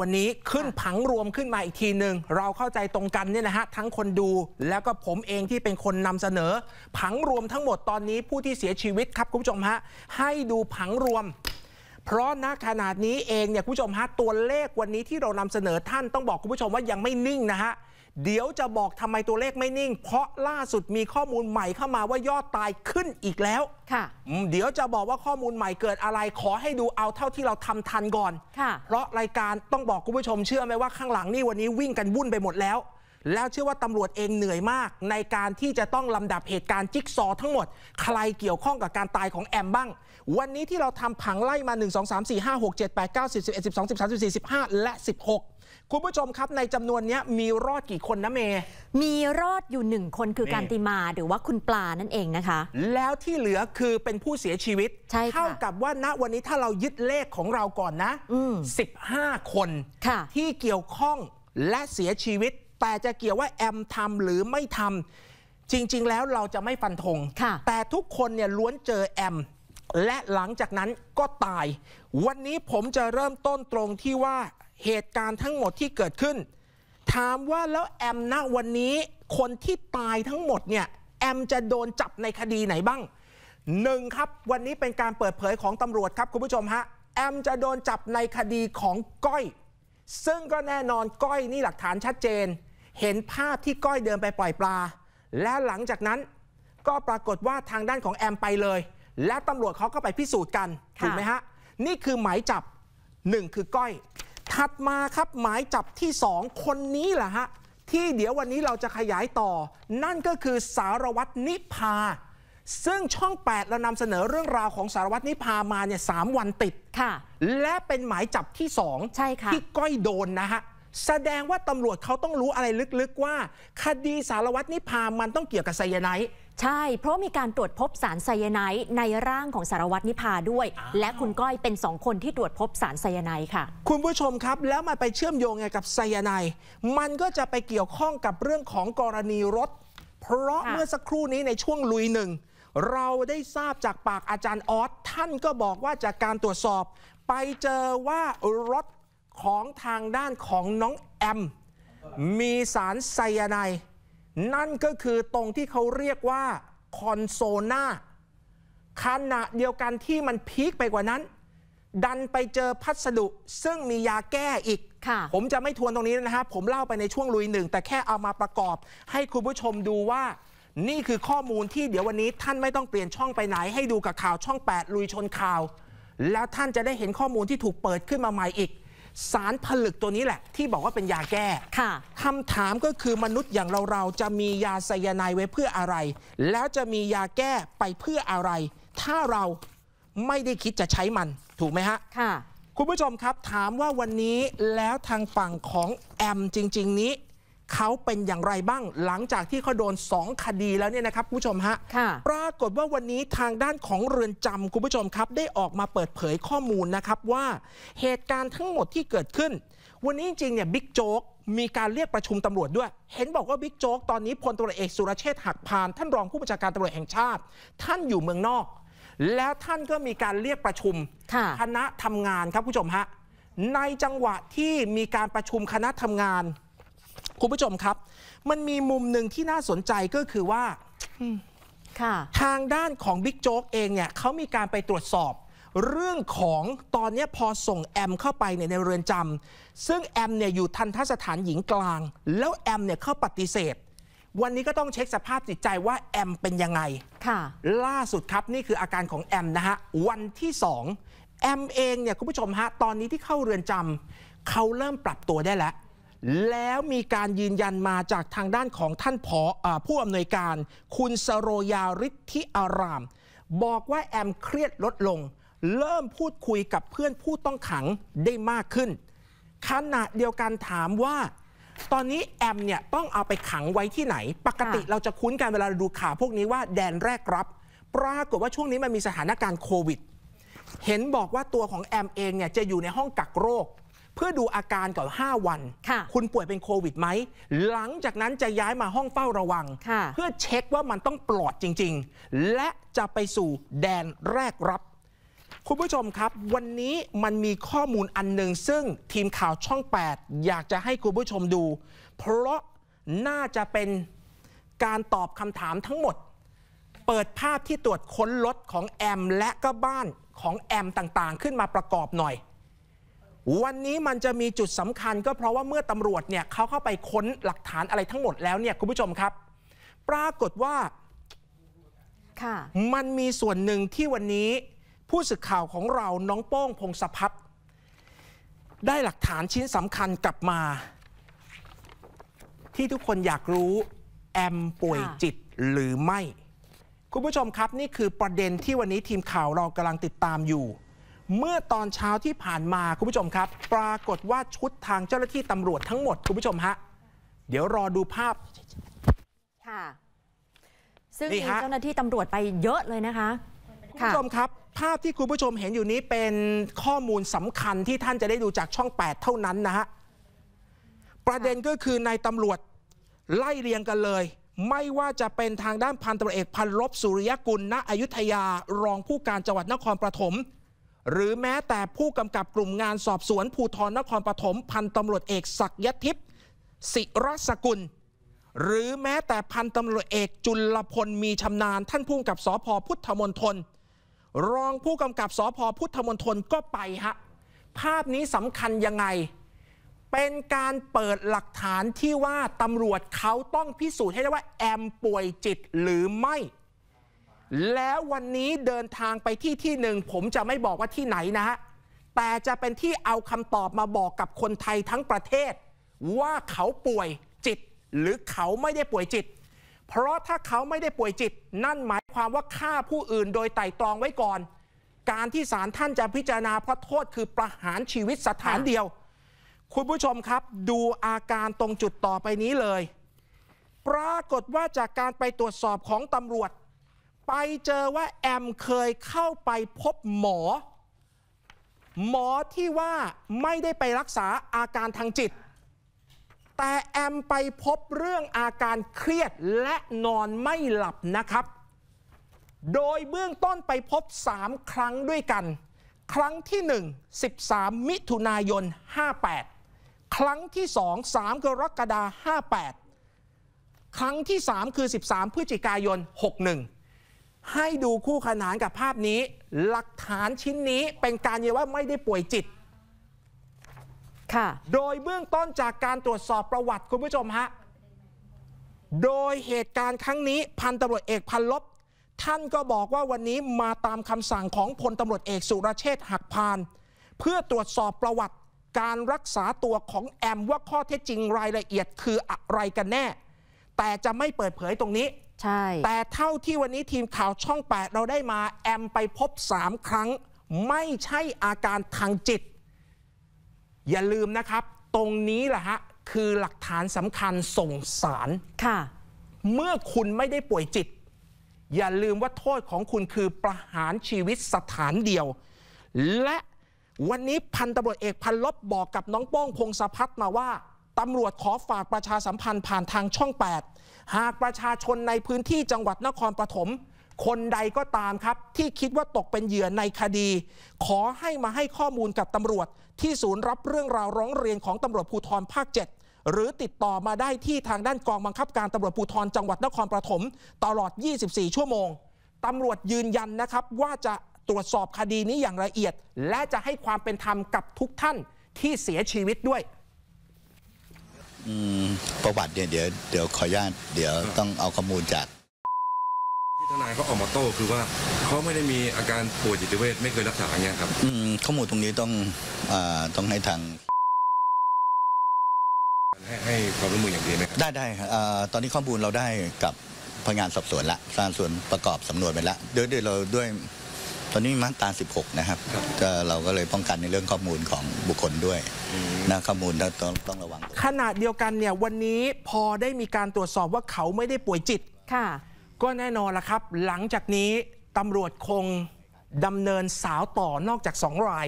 วันนี้ขึ้นผังรวมขึ้นมาอีกทีหนึ่งเราเข้าใจตรงกันเนี่ยนะฮะทั้งคนดูแล้วก็ผมเองที่เป็นคนนำเสนอผังรวมทั้งหมดตอนนี้ผู้ที่เสียชีวิตครับคุณผู้ชมฮะให้ดูผังรวมเพราะณขนาดนี้เองเนี่ยคุณผู้ชมฮะตัวเลขวันนี้ที่เรานำเสนอท่านต้องบอกคุณผู้ชมว่ายังไม่นิ่งนะฮะเดี๋ยวจะบอกทำไมตัวเลขไม่นิ่งเพราะล่าสุดมีข้อมูลใหม่เข้ามาว่ายอดตายขึ้นอีกแล้วค่ะเดี๋ยวจะบอกว่าข้อมูลใหม่เกิดอะไรขอให้ดูเอาเท่าที่เราทำทันก่อนค่ะเพราะรายการต้องบอกคุณผู้ชมเชื่อไหมว่าข้างหลังนี่วันนี้วิ่งกันวุ่นไปหมดแล้วเชื่อว่าตำรวจเองเหนื่อยมากในการที่จะต้องลำดับเหตุการณ์จิ๊กซอทั้งหมดใครเกี่ยวข้องกับการตายของแอมบ้างวันนี้ที่เราทำผังไล่มา1 2 3 4 5 6 7 8 9 10 11 12 13 14 15และ16คุณผู้ชมครับในจำนวนนี้มีรอดกี่คนนะเมมีรอดอยู่1คนคือการติมาหรือว่าคุณปลานั่นเองนะคะแล้วที่เหลือคือเป็นผู้เสียชีวิตเท่ากับว่าณวันนี้ถ้าเรายึดเลขของเราก่อนนะ15คนที่เกี่ยวข้องและเสียชีวิตแต่จะเกี่ยวว่าแอมทำหรือไม่ทำจริงๆแล้วเราจะไม่ฟันธงแต่ทุกคนเนี่ยล้วนเจอแอมและหลังจากนั้นก็ตายวันนี้ผมจะเริ่มต้นตรงที่ว่าเหตุการณ์ทั้งหมดที่เกิดขึ้นถามว่าแล้วแอมณวันนี้คนที่ตายทั้งหมดเนี่ยแอมจะโดนจับในคดีไหนบ้าง1ครับวันนี้เป็นการเปิดเผยของตำรวจครับคุณผู้ชมฮะแอมจะโดนจับในคดีของก้อยซึ่งก็แน่นอนก้อยนี่หลักฐานชัดเจนเห็นภาพที่ก้อยเดินไปปล่อยปลาและหลังจากนั้นก็ปรากฏว่าทางด้านของแอมไปเลยและตำรวจเขาก็ไปพิสูจน์กันถูกไหมฮะนี่คือหมายจับ1คือก้อยถัดมาครับหมายจับที่2คนนี้แหละฮะที่เดี๋ยววันนี้เราจะขยายต่อนั่นก็คือสารวัตรนิพาซึ่งช่อง8เรานำเสนอเรื่องราวของสารวัตรนิพามาเนี่ย3วันติดค่ะและเป็นหมายจับที่2ใช่ค่ะที่ก้อยโดนนะฮะแสดงว่าตำรวจเขาต้องรู้อะไรลึกๆว่าคดีสารวัตรนิพามันต้องเกี่ยวกับไซยาไนด์ใช่เพราะมีการตรวจพบสารไซยาไนด์ในร่างของสารวัตรนิพาด้วยและคุณก้อยเป็น2คนที่ตรวจพบสารไซยาไนด์ค่ะคุณผู้ชมครับแล้วมันไปเชื่อมโยงไงกับไซยาไนด์มันก็จะไปเกี่ยวข้องกับเรื่องของกรณีรถเพราะเมื่อสักครู่นี้ในช่วงลุยหนึ่งเราได้ทราบจากปากอาจารย์ออสท่านก็บอกว่าจากการตรวจสอบไปเจอว่ารถของทางด้านของน้องแอมมีสารไซยาไนด์นั่นก็คือตรงที่เขาเรียกว่าคอนโซน่าขณะเดียวกันที่มันพีคไปกว่านั้นดันไปเจอพัสดุซึ่งมียาแก้อีกผมจะไม่ทวนตรงนี้นะฮะผมเล่าไปในช่วงลุยหนึ่งแต่แค่เอามาประกอบให้คุณผู้ชมดูว่านี่คือข้อมูลที่เดี๋ยววันนี้ท่านไม่ต้องเปลี่ยนช่องไปไหนให้ดูกับข่าวช่อง8ลุยชนข่าวแล้วท่านจะได้เห็นข้อมูลที่ถูกเปิดขึ้นมาใหม่อีกสารผลึกตัวนี้แหละที่บอกว่าเป็นยาแก้คำถามก็คือมนุษย์อย่างเราจะมียาไซยาไนด์ไว้เพื่ออะไรแล้วจะมียาแก้ไปเพื่ออะไรถ้าเราไม่ได้คิดจะใช้มันถูกไหมฮะคุณผู้ชมครับถามว่าวันนี้แล้วทางฝั่งของแอมจริงๆนี้เขาเป็นอย่างไรบ้างหลังจากที่เขาโดน2คดีแล้วเนี่ยนะครับคุณผู้ชมฮะปรากฏว่าวันนี้ทางด้านของเรือนจำคุณผู้ชมครับได้ออกมาเปิดเผยข้อมูลนะครับว่าเหตุการณ์ทั้งหมดที่เกิดขึ้นวันนี้จริงเนี่ยบิ๊กโจ๊กมีการเรียกประชุมตำรวจด้วยเห็นบอกว่าบิ๊กโจ๊กตอนนี้พลตำรวจเอกสุรเชษฐ์หักพานท่านรองผู้บัญชาการตำรวจแห่งชาติท่านอยู่เมืองนอกแล้วท่านก็มีการเรียกประชุมคณะทำงานครับผู้ชมฮะในจังหวะที่มีการประชุมคณะทำงานคุณผู้ชมครับมันมีมุมหนึ่งที่น่าสนใจก็คือว่าทางด้านของบิ๊กโจ๊กเองเนี่ยเขามีการไปตรวจสอบเรื่องของตอนนี้พอส่งแอมเข้าไปในเรือนจำซึ่งแอมเนี่ยอยู่ทันทสถานหญิงกลางแล้วแอมเนี่ยเขาปฏิเสธวันนี้ก็ต้องเช็คสภาพจิตใจว่าแอมเป็นยังไงล่าสุดครับนี่คืออาการของแอมนะฮะวันที่2แอมเองเนี่ยคุณผู้ชมฮะตอนนี้ที่เข้าเรือนจำเขาเริ่มปรับตัวได้แล้วแล้วมีการยืนยันมาจากทางด้านของท่านผอ.ผู้อำนวยการคุณสโรยาฤทธิอารามบอกว่าแอมเครียดลดลงเริ่มพูดคุยกับเพื่อนผู้ต้องขังได้มากขึ้นขณะเดียวกันถามว่าตอนนี้แอมเนี่ยต้องเอาไปขังไว้ที่ไหนปกติเราจะคุ้นกันเวลาดูข่าวพวกนี้ว่าแดนแรกรับปรากฏว่าช่วงนี้มันมีสถานการณ์โควิดเห็นบอกว่าตัวของแอมเองเนี่ยจะอยู่ในห้องกักโรคเพื่อดูอาการก่อน5วันคุณป่วยเป็นโควิดไหมหลังจากนั้นจะย้ายมาห้องเฝ้าระวังเพื่อเช็คว่ามันต้องปลอดจริงๆและจะไปสู่แดนแรกรับ คุณผู้ชมครับวันนี้มันมีข้อมูลอันหนึ่งซึ่งทีมข่าวช่อง8อยากจะให้คุณผู้ชมดูเพราะน่าจะเป็นการตอบคำถามทั้งหมดเปิดภาพที่ตรวจค้นรถของแอมและก็บ้านของแอมต่างๆขึ้นมาประกอบหน่อยวันนี้มันจะมีจุดสำคัญก็เพราะว่าเมื่อตำรวจเนี่ยเขาเข้าไปค้นหลักฐานอะไรทั้งหมดแล้วเนี่ยคุณผู้ชมครับปรากฏว่ามันมีส่วนหนึ่งที่วันนี้ผู้สื่อข่าวของเราน้องโป้งพงศพัฒน์ได้หลักฐานชิ้นสำคัญกลับมาที่ทุกคนอยากรู้แอมป่วยจิตหรือไม่คุณผู้ชมครับนี่คือประเด็นที่วันนี้ทีมข่าวเรากำลังติดตามอยู่เมื่อตอนเช้าที่ผ่านมาคุณผู้ชมครับปรากฏว่าชุดทางเจ้าหน้าที่ตำรวจทั้งหมดคุณผู้ชมฮะเดี๋ยวรอดูภาพค่ะซึ่งมีเจ้าหน้าที่ตำรวจไปเยอะเลยนะคะคุณผู้ชมครับภาพที่คุณผู้ชมเห็นอยู่นี้เป็นข้อมูลสำคัญที่ท่านจะได้ดูจากช่อง8เท่านั้นนะฮะประเด็นก็คือนายตำรวจไล่เรียงกันเลยไม่ว่าจะเป็นทางด้านพันตำรวจเอกพันลบสุริยกุลณอยุธยารองผู้การจังหวัดนครปฐมหรือแม้แต่ผู้กำกับกลุ่มงานสอบสวนภูธรนครปฐมพันตำรวจเอกศักยทิพย์ศิรสกุลหรือแม้แต่พันตำรวจเอกจุลพลมีชำนาญท่านผู้กำกับสพพุทธมณฑลรองผู้กำกับสพพุทธมณฑลก็ไปฮะภาพนี้สำคัญยังไงเป็นการเปิดหลักฐานที่ว่าตำรวจเขาต้องพิสูจน์ให้ได้ว่าแอมป่วยจิตหรือไม่แล้ววันนี้เดินทางไปที่หนึ่งผมจะไม่บอกว่าที่ไหนนะฮะแต่จะเป็นที่เอาคำตอบมาบอกกับคนไทยทั้งประเทศว่าเขาป่วยจิตหรือเขาไม่ได้ป่วยจิตเพราะถ้าเขาไม่ได้ป่วยจิตนั่นหมายความว่าฆ่าผู้อื่นโดยไตร่ตรองไว้ก่อนการที่ศาลท่านจะพิจารณาเพราะโทษคือประหารชีวิตสถานเดียวคุณผู้ชมครับดูอาการตรงจุดต่อไปนี้เลยปรากฏว่าจากการไปตรวจสอบของตำรวจไปเจอว่าแอมเคยเข้าไปพบหมอที่ว่าไม่ได้ไปรักษาอาการทางจิตแต่แอมไปพบเรื่องอาการเครียดและนอนไม่หลับนะครับโดยเบื้องต้นไปพบ3ครั้งด้วยกันครั้งที่1 13มิถุนายน58ครั้งที่2 3กรกฎาคม58ครั้งที่3คือ13พฤศจิกายน61ให้ดูคู่ขนานกับภาพนี้หลักฐานชิ้นนี้เป็นการยืนยันว่าไม่ได้ป่วยจิตโดยเบื้องต้นจากการตรวจสอบประวัติคุณผู้ชมฮะโดยเหตุการณ์ครั้งนี้พันตำรวจเอกพันลบท่านก็บอกว่าวันนี้มาตามคำสั่งของพลตำรวจเอกสุรเชษฐ์หักพานเพื่อตรวจสอบประวัติการรักษาตัวของแอมว่าข้อเท็จจริงรายละเอียดคืออะไรกันแน่แต่จะไม่เปิดเผยตรงนี้ใช่แต่เท่าที่วันนี้ทีมข่าวช่อง8เราได้มาแอมไปพบ3ครั้งไม่ใช่อาการทางจิตอย่าลืมนะครับตรงนี้แหละฮะคือหลักฐานสำคัญส่งศาลค่ะเมื่อคุณไม่ได้ป่วยจิตอย่าลืมว่าโทษของคุณคือประหารชีวิตสถานเดียวและวันนี้พันตำรวจเอกพันลบบอกกับน้องโป้งพงศพัฒน์มาว่าตำรวจขอฝากประชาสัมพันธ์ผ่านทางช่อง8หากประชาชนในพื้นที่จังหวัดนครปฐมคนใดก็ตามครับที่คิดว่าตกเป็นเหยื่อในคดีขอให้มาให้ข้อมูลกับตำรวจที่ศูนย์รับเรื่องราวร้องเรียนของตำรวจภูธรภาค7หรือติดต่อมาได้ที่ทางด้านกองบังคับการตำรวจภูธรจังหวัดนครปฐมตลอด24ชั่วโมงตำรวจยืนยันนะครับว่าจะตรวจสอบคดีนี้อย่างละเอียดและจะให้ความเป็นธรรมกับทุกท่านที่เสียชีวิตด้วยประวัติเดี๋ยวขออนุญาตเดี๋ยวต้องเอาข้อมูลจากทนายเขาออกมาโต้คือว่าเขาไม่ได้มีอาการป่วยจิตเวชไม่เคยรักษาอย่างเงี้ยครับข้อมูลตรงนี้ต้องให้ทางให้ความร่วมมืออย่างดีไหมครับได้ครับตอนนี้ข้อมูลเราได้กับพนักงานสอบสวนละสารส่วนประกอบสำนวนไปละด้วยตอนนี้มาตรา16นะครับเราก็เลยป้องกันในเรื่องข้อมูลของบุคคลด้วยนะข้อมูลต้องระวังขณะเดียวกันเนี่ยวันนี้พอได้มีการตรวจสอบว่าเขาไม่ได้ป่วยจิตค่ะก็แน่นอนละครับหลังจากนี้ตำรวจคงดำเนินสาวต่อนอกจาก2 ราย